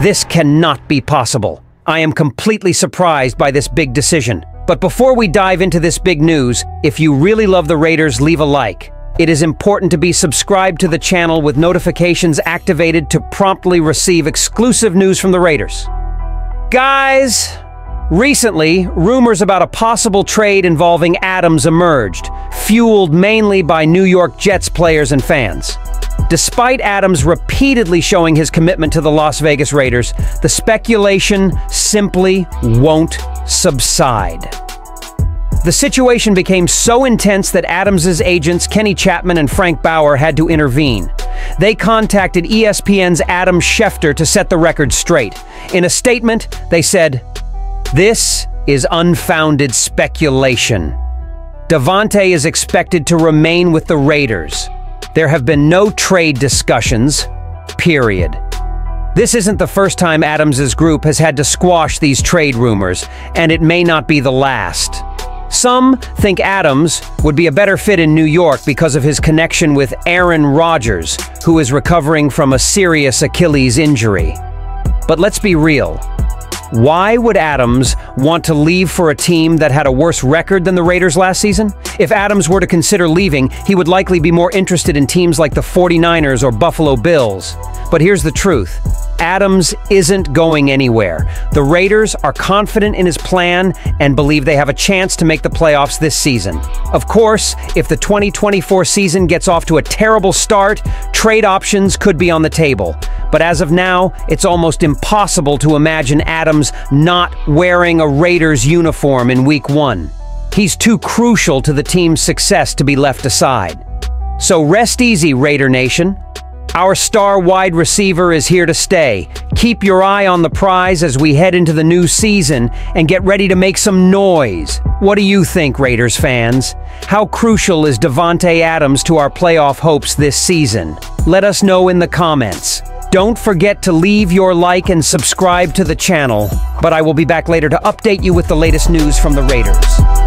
This cannot be possible. I am completely surprised by this big decision. But before we dive into this big news, if you really love the Raiders, leave a like. It is important to be subscribed to the channel with notifications activated to promptly receive exclusive news from the Raiders. Guys, recently, rumors about a possible trade involving Adams emerged, fueled mainly by New York Jets players and fans. Despite Adams repeatedly showing his commitment to the Las Vegas Raiders, the speculation simply won't subside. The situation became so intense that Adams' agents Kenny Chapman and Frank Bauer had to intervene. They contacted ESPN's Adam Schefter to set the record straight. In a statement, they said, "This is unfounded speculation. Davante is expected to remain with the Raiders. There have been no trade discussions, period." This isn't the first time Adams' group has had to squash these trade rumors, and it may not be the last. Some think Adams would be a better fit in New York because of his connection with Aaron Rodgers, who is recovering from a serious Achilles injury. But let's be real. Why would Adams want to leave for a team that had a worse record than the Raiders last season? If Adams were to consider leaving, he would likely be more interested in teams like the 49ers or Buffalo Bills. But here's the truth. Adams isn't going anywhere. The Raiders are confident in his plan and believe they have a chance to make the playoffs this season. Of course, if the 2024 season gets off to a terrible start, trade options could be on the table. But as of now, it's almost impossible to imagine Adams not wearing a Raiders uniform in Week 1. He's too crucial to the team's success to be left aside. So rest easy, Raider Nation. Our star wide receiver is here to stay. Keep your eye on the prize as we head into the new season and get ready to make some noise. What do you think, Raiders fans? How crucial is Davante Adams to our playoff hopes this season? Let us know in the comments. Don't forget to leave your like and subscribe to the channel, but I will be back later to update you with the latest news from the Raiders.